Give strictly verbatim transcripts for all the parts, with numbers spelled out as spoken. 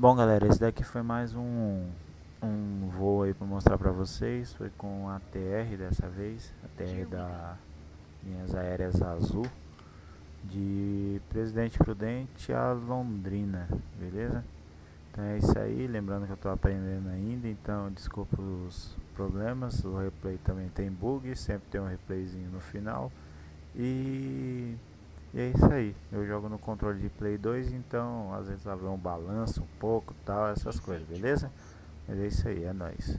Bom, galera, esse daqui foi mais um, um voo aí para mostrar para vocês. Foi com a T R dessa vez, a T R da Linhas Aéreas Azul, de Presidente Prudente a Londrina, beleza? Então é isso aí, lembrando que eu estou aprendendo ainda, então desculpa os problemas, o replay também tem bug, sempre tem um replayzinho no final. E, e é isso aí, eu jogo no controle de Play dois, então às vezes lá vem um balanço um pouco, tal, essas coisas, beleza? Mas é isso aí, é nóis.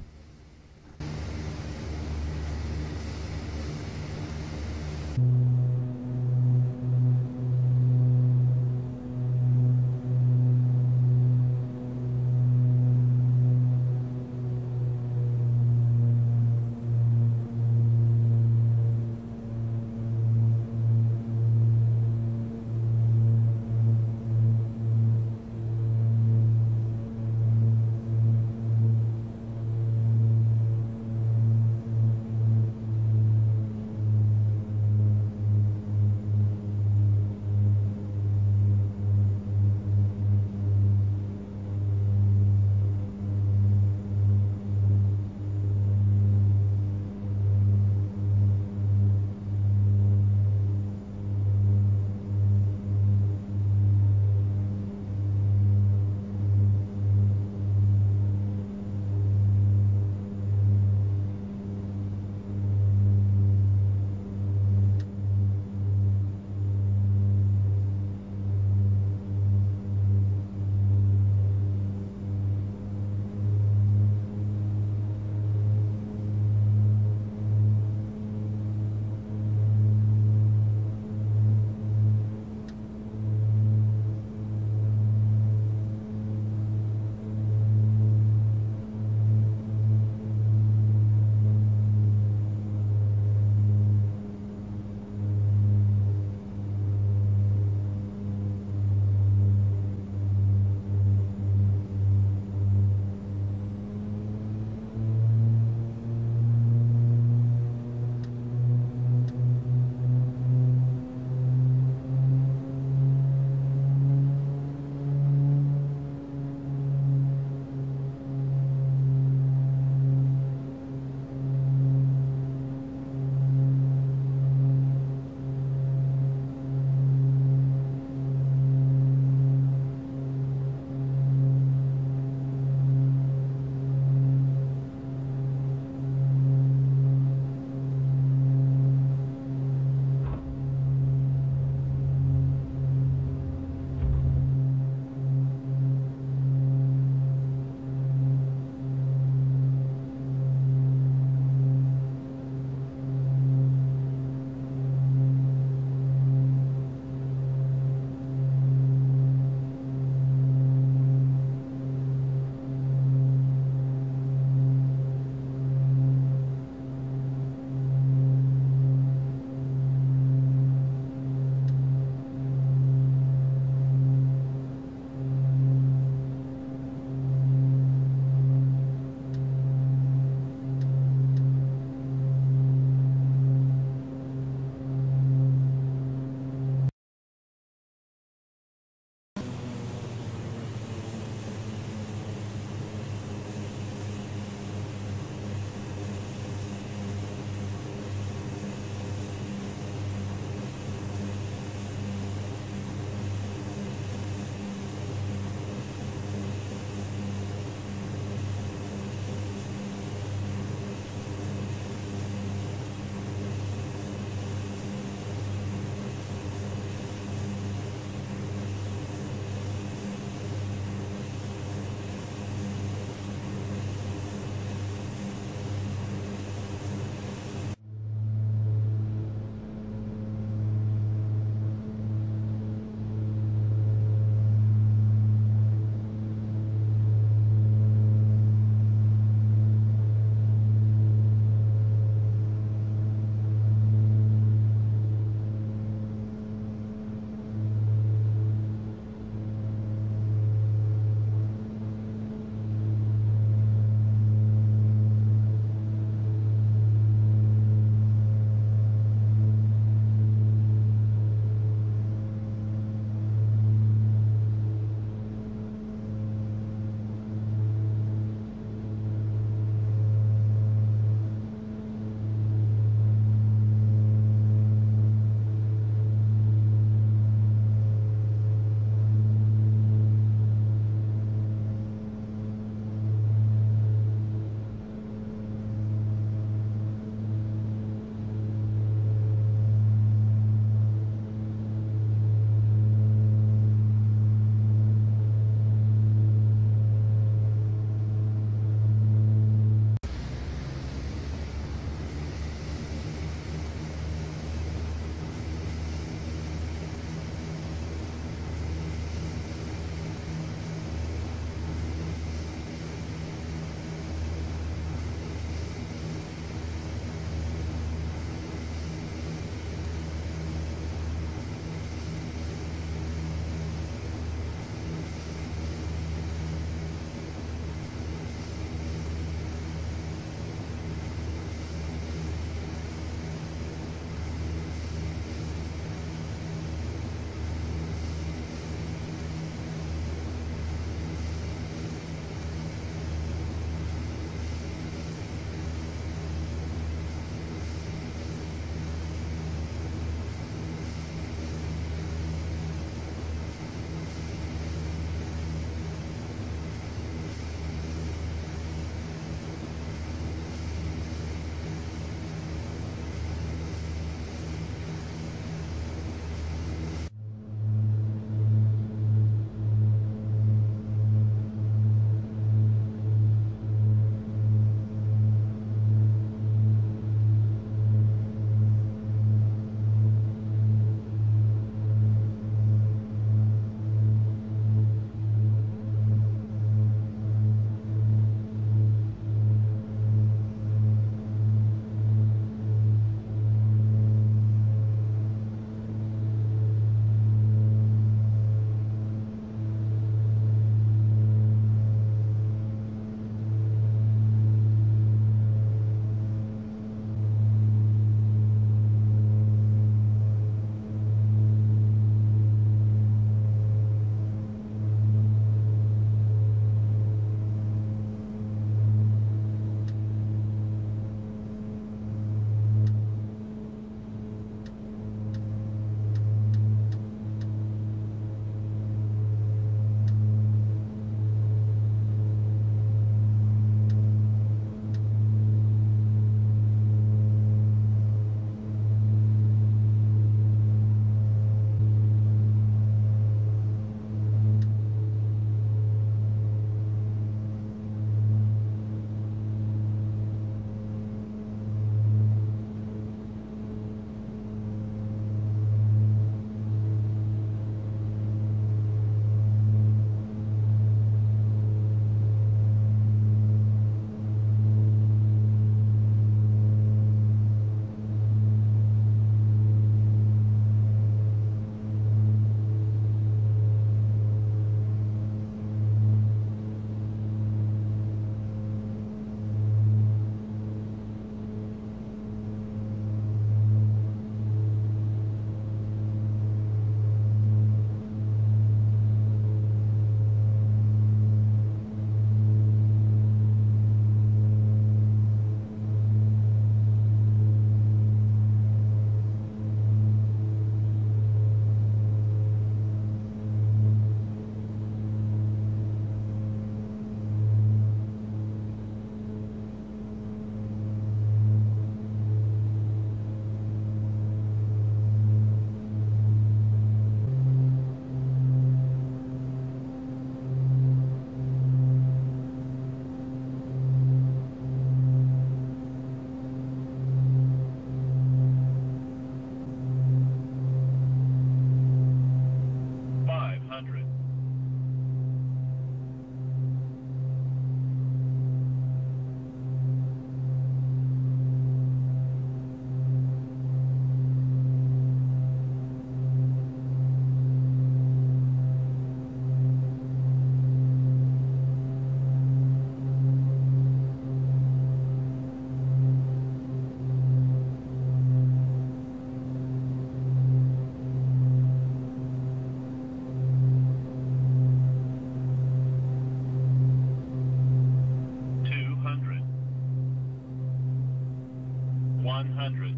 one hundred,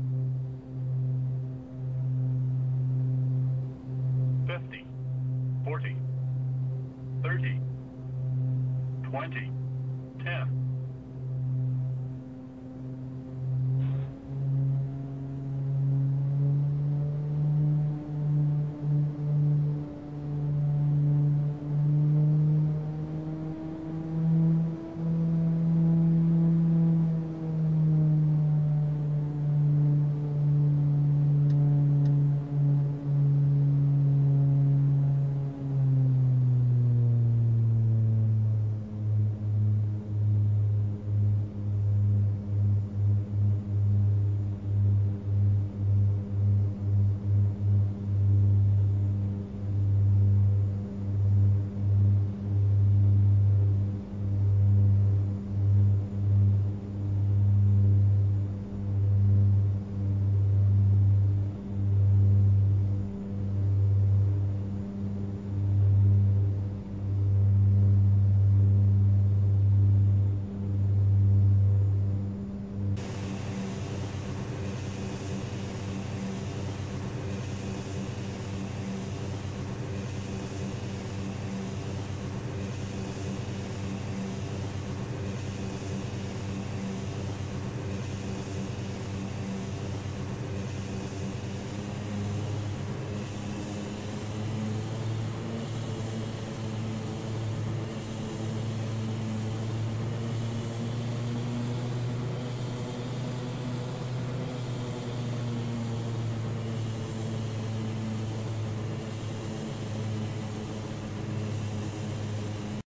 fifty, forty, thirty, twenty, ten.